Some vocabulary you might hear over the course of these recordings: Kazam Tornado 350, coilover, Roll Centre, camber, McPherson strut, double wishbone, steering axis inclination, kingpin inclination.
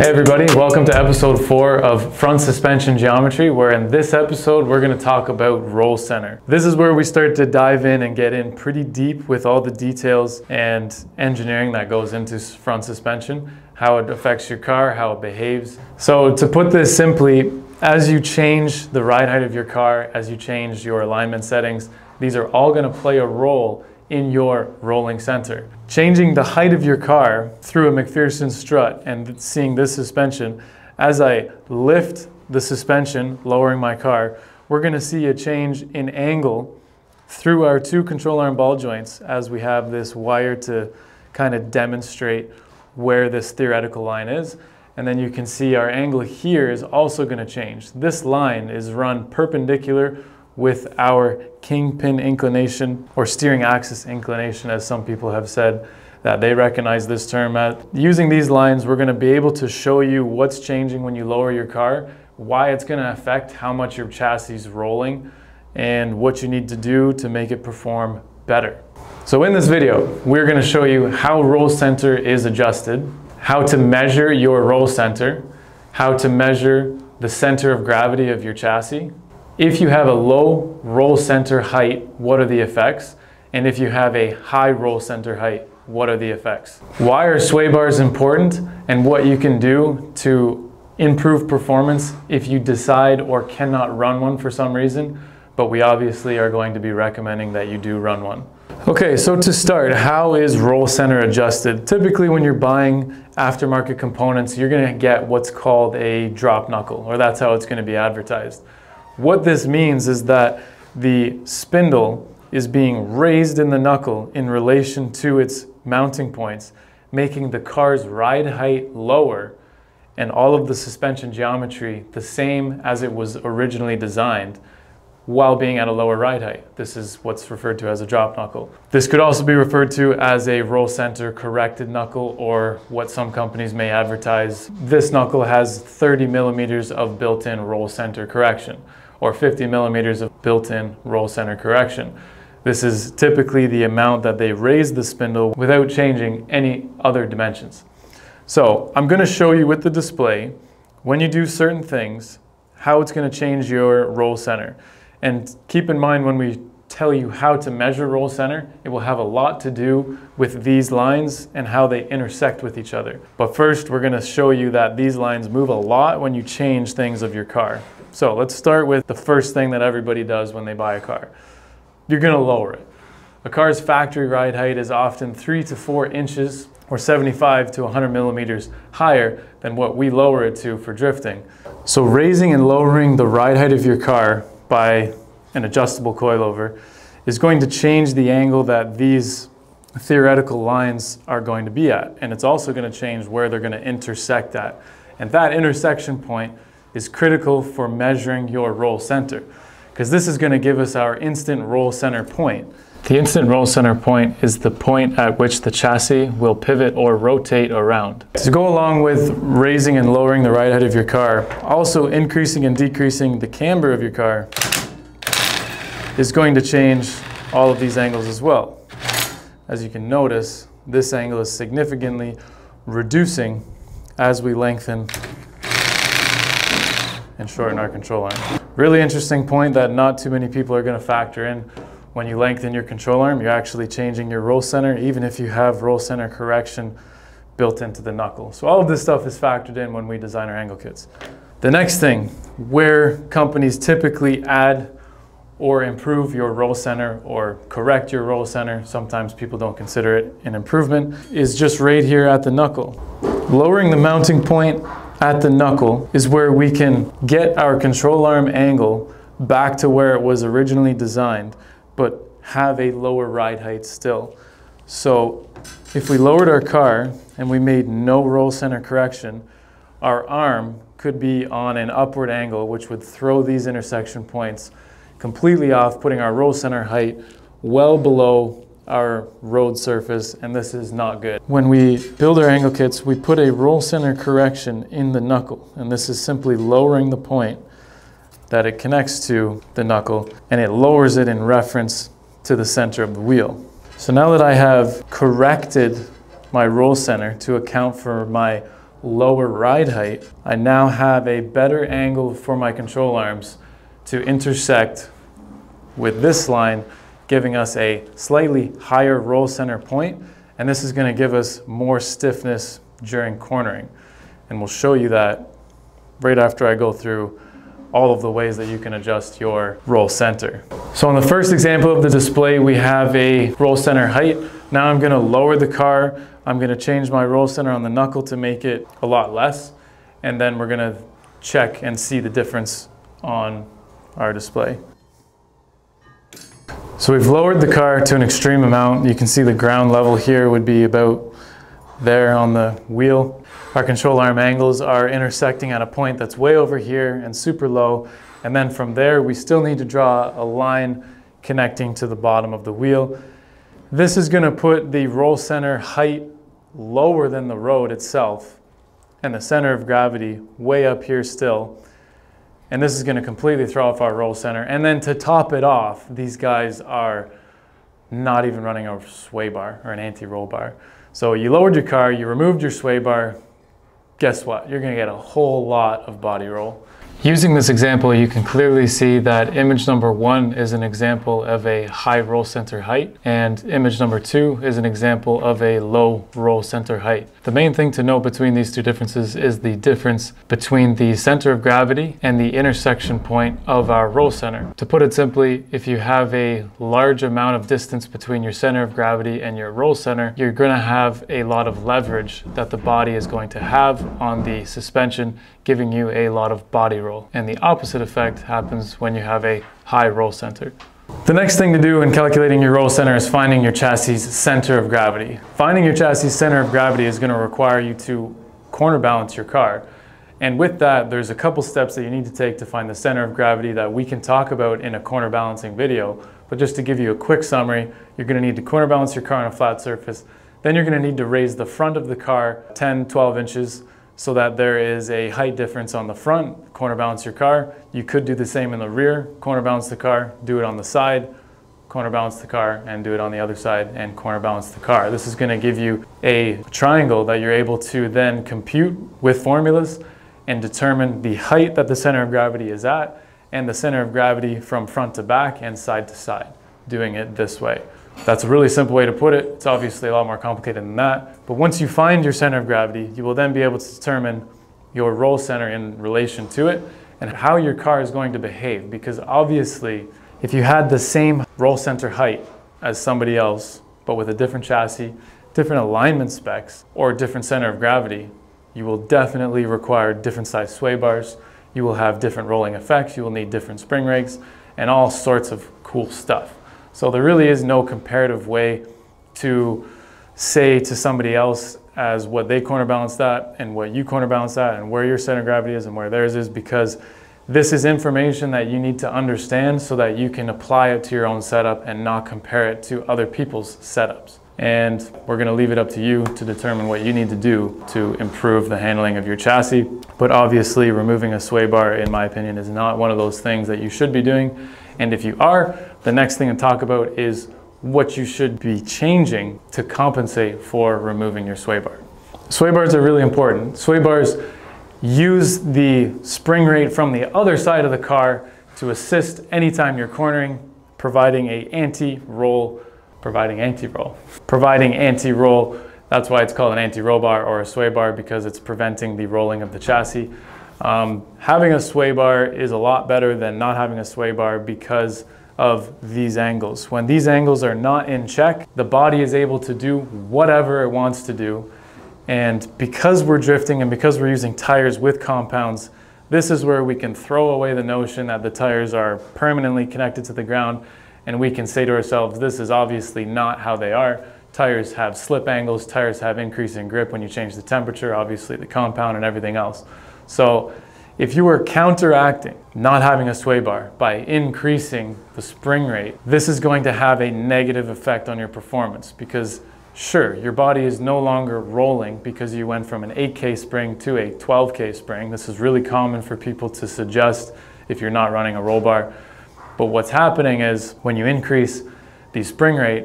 Hey everybody, welcome to episode 4 of Front Suspension Geometry, where in this episode we're going to talk about roll center. This is where we start to dive in and get in pretty deep with all the details and engineering that goes into front suspension, how it affects your car, how it behaves. So to put this simply, as you change the ride height of your car, as you change your alignment settings, these are all going to play a role in your rolling center. Changing the height of your car through a McPherson strut and seeing this suspension, as I lift the suspension, lowering my car, we're gonna see a change in angle through our two control arm ball joints as we have this wire to kind of demonstrate where this theoretical line is. And then you can see our angle here is also gonna change. This line is run perpendicular with our kingpin inclination, or steering axis inclination, as some people have said that they recognize this term as. Using these lines, we're gonna be able to show you what's changing when you lower your car, why it's gonna affect how much your chassis is rolling, and what you need to do to make it perform better. So in this video, we're gonna show you how roll center is adjusted, how to measure your roll center, how to measure the center of gravity of your chassis. If you have a low roll center height, what are the effects? And if you have a high roll center height, what are the effects? Why are sway bars important, and what you can do to improve performance if you decide or cannot run one for some reason, but we obviously are going to be recommending that you do run one. Okay, so to start, how is roll center adjusted? Typically when you're buying aftermarket components, you're gonna get what's called a drop knuckle, or that's how it's gonna be advertised. What this means is that the spindle is being raised in the knuckle in relation to its mounting points, making the car's ride height lower and all of the suspension geometry the same as it was originally designed while being at a lower ride height. This is what's referred to as a drop knuckle. This could also be referred to as a roll center corrected knuckle, or what some companies may advertise. This knuckle has 30 millimeters of built-in roll center correction, or 50 millimeters of built-in roll center correction. This is typically the amount that they raise the spindle without changing any other dimensions. So I'm gonna show you with the display, when you do certain things, how it's gonna change your roll center. And keep in mind, when we tell you how to measure roll center, it will have a lot to do with these lines and how they intersect with each other. But first, we're gonna show you that these lines move a lot when you change things of your car. So let's start with the first thing that everybody does when they buy a car. You're gonna lower it. A car's factory ride height is often 3 to 4 inches, or 75 to 100 millimeters higher than what we lower it to for drifting. So raising and lowering the ride height of your car by an adjustable coilover is going to change the angle that these theoretical lines are going to be at. And it's also going to change where they're going to intersect at. And that intersection point is critical for measuring your roll center, because this is going to give us our instant roll center point. The instant roll center point is the point at which the chassis will pivot or rotate around. To go along with raising and lowering the ride height of your car, also increasing and decreasing the camber of your car is going to change all of these angles as well. As you can notice, this angle is significantly reducing as we lengthen and shorten our control arm. Really interesting point that not too many people are going to factor in. When you lengthen your control arm, you're actually changing your roll center, even if you have roll center correction built into the knuckle. So all of this stuff is factored in when we design our angle kits. The next thing, where companies typically add or improve your roll center or correct your roll center, sometimes people don't consider it an improvement, is just right here at the knuckle. Lowering the mounting point at the knuckle is where we can get our control arm angle back to where it was originally designed, but have a lower ride height still. So if we lowered our car and we made no roll center correction, our arm could be on an upward angle, which would throw these intersection points completely off, putting our roll center height well below our road surface, and this is not good. When we build our angle kits, we put a roll center correction in the knuckle, and this is simply lowering the point that it connects to the knuckle, and it lowers it in reference to the center of the wheel. So now that I have corrected my roll center to account for my lower ride height, I now have a better angle for my control arms to intersect with this line, giving us a slightly higher roll center point, and this is going to give us more stiffness during cornering. And we'll show you that right after I go through all of the ways that you can adjust your roll center. So on the first example of the display, we have a roll center height. Now I'm going to lower the car. I'm going to change my roll center on the knuckle to make it a lot less, and then we're going to check and see the difference on our display. So we've lowered the car to an extreme amount. You can see the ground level here would be about there on the wheel. Our control arm angles are intersecting at a point that's way over here and super low. And then from there, we still need to draw a line connecting to the bottom of the wheel. This is going to put the roll center height lower than the road itself and the center of gravity way up here still. And this is going to completely throw off our roll center. And then to top it off, these guys are not even running a sway bar or an anti-roll bar. So you lowered your car, you removed your sway bar. Guess what? You're going to get a whole lot of body roll. Using this example, you can clearly see that image number one is an example of a high roll center height, and image number two is an example of a low roll center height. The main thing to note between these two differences is the difference between the center of gravity and the intersection point of our roll center. To put it simply, if you have a large amount of distance between your center of gravity and your roll center, you're going to have a lot of leverage that the body is going to have on the suspension, giving you a lot of body roll. And the opposite effect happens when you have a high roll center. The next thing to do in calculating your roll center is finding your chassis center of gravity. Finding your chassis center of gravity is going to require you to corner balance your car. And with that, there's a couple steps that you need to take to find the center of gravity that we can talk about in a corner balancing video. But just to give you a quick summary, you're going to need to corner balance your car on a flat surface. Then you're going to need to raise the front of the car 10, 12 inches. So that there is a height difference on the front, corner balance your car. You could do the same in the rear, corner balance the car, do it on the side, corner balance the car, and do it on the other side, and corner balance the car. This is going to give you a triangle that you're able to then compute with formulas and determine the height that the center of gravity is at, and the center of gravity from front to back and side to side, doing it this way. That's a really simple way to put it. It's obviously a lot more complicated than that. But once you find your center of gravity, you will then be able to determine your roll center in relation to it and how your car is going to behave. Because obviously, if you had the same roll center height as somebody else, but with a different chassis, different alignment specs, or different center of gravity, you will definitely require different size sway bars. You will have different rolling effects. You will need different spring rakes and all sorts of cool stuff. So there really is no comparative way to say to somebody else as what they corner balance that and what you corner balance that and where your center of gravity is and where theirs is, because this is information that you need to understand so that you can apply it to your own setup and not compare it to other people's setups. And we're going to leave it up to you to determine what you need to do to improve the handling of your chassis. But obviously, removing a sway bar, in my opinion, is not one of those things that you should be doing. And if you are, the next thing to talk about is what you should be changing to compensate for removing your sway bar. Sway bars are really important. Sway bars use the spring rate from the other side of the car to assist anytime you're cornering, providing anti-roll. That's why it's called an anti-roll bar or a sway bar, because it's preventing the rolling of the chassis. Having a sway bar is a lot better than not having a sway bar because of these angles. When these angles are not in check, the body is able to do whatever it wants to do. And because we're drifting and because we're using tires with compounds, this is where we can throw away the notion that the tires are permanently connected to the ground. And we can say to ourselves, this is obviously not how they are. Tires have slip angles, tires have increasing grip when you change the temperature, obviously the compound and everything else. So if you were counteracting not having a sway bar by increasing the spring rate, this is going to have a negative effect on your performance, because sure, your body is no longer rolling because you went from an 8K spring to a 12K spring. This is really common for people to suggest if you're not running a roll bar. But what's happening is when you increase the spring rate,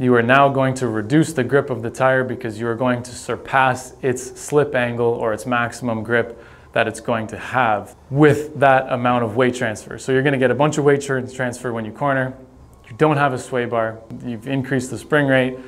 you are now going to reduce the grip of the tire because you are going to surpass its slip angle or its maximum grip that it's going to have with that amount of weight transfer. So you're going to get a bunch of weight transfer when you corner. You don't have a sway bar. You've increased the spring rate.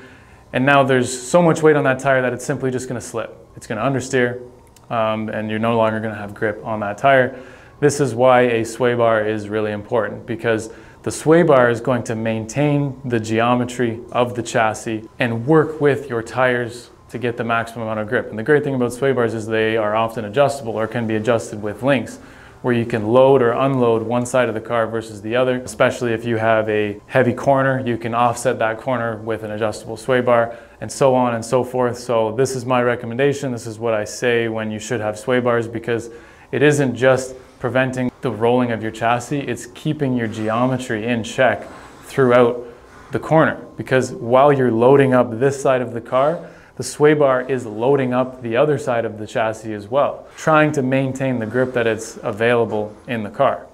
And now there's so much weight on that tire that it's simply just going to slip. It's going to understeer and you're no longer going to have grip on that tire. This is why a sway bar is really important, because the sway bar is going to maintain the geometry of the chassis and work with your tires to get the maximum amount of grip. And the great thing about sway bars is they are often adjustable or can be adjusted with links, where you can load or unload one side of the car versus the other. Especially if you have a heavy corner, you can offset that corner with an adjustable sway bar, and so on and so forth. So this is my recommendation. This is what I say when you should have sway bars, because it isn't just preventing the rolling of your chassis, it's keeping your geometry in check throughout the corner. Because while you're loading up this side of the car, the sway bar is loading up the other side of the chassis as well, trying to maintain the grip that it's available in the car.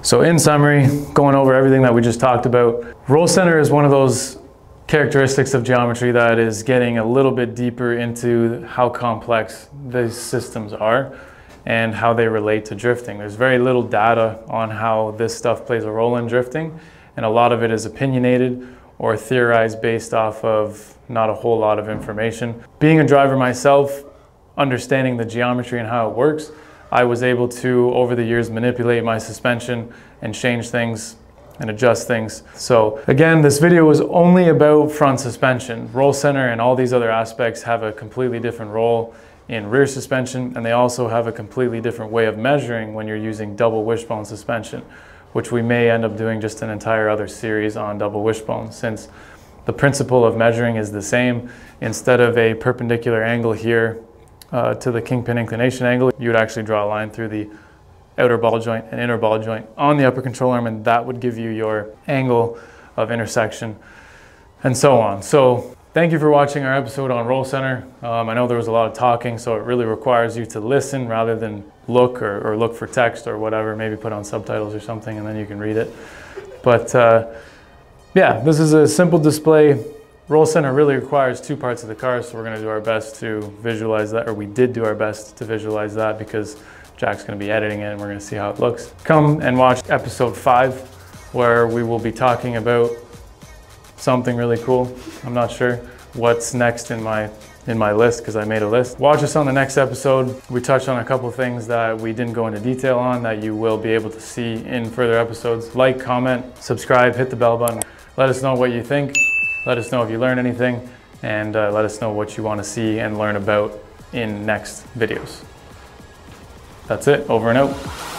So in summary, going over everything that we just talked about, roll center is one of those characteristics of geometry that is getting a little bit deeper into how complex these systems are and how they relate to drifting. There's very little data on how this stuff plays a role in drifting, and a lot of it is opinionated or theorized based off of not a whole lot of information. Being a driver myself, understanding the geometry and how it works, I was able to, over the years, manipulate my suspension and change things and adjust things. So again, this video was only about front suspension. Roll center and all these other aspects have a completely different role in rear suspension, and they also have a completely different way of measuring when you're using double wishbone suspension, which we may end up doing just an entire other series on double wishbone, since the principle of measuring is the same. Instead of a perpendicular angle here to the kingpin inclination angle, you would actually draw a line through the outer ball joint and inner ball joint on the upper control arm, and that would give you your angle of intersection and so on. So thank you for watching our episode on roll center. I know there was a lot of talking, so it really requires you to listen rather than look or look for text or whatever, maybe put on subtitles or something and then you can read it. But yeah, this is a simple display. Roll center really requires two parts of the car, so we're gonna do our best to visualize that, or we did do our best to visualize that, because Jack's gonna be editing it and we're gonna see how it looks. Come and watch episode 5, where we will be talking about something really cool. I'm not sure what's next in my list, because I made a list. Watch us on the next episode. We touched on a couple things that we didn't go into detail on that you will be able to see in further episodes. Like, comment, subscribe, hit the bell button. Let us know what you think. Let us know if you learned anything, and let us know what you want to see and learn about in next videos. That's it, over and out.